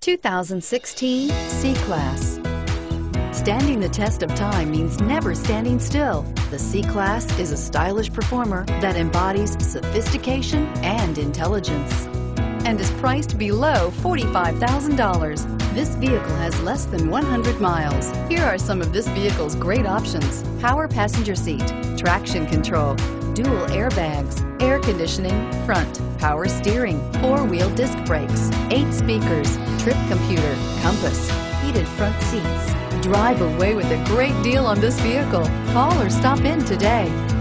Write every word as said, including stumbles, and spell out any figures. two thousand sixteen C-Class. Standing the test of time means never standing still. The C-Class is a stylish performer that embodies sophistication and intelligence and is priced below forty-five thousand dollars. This vehicle has less than one hundred miles. Here are some of this vehicle's great options: power passenger seat, traction control, dual airbags, air conditioning, front, power steering, four-wheel disc brakes, eight speakers, trip computer, compass, heated front seats. Drive away with a great deal on this vehicle. Call or stop in today.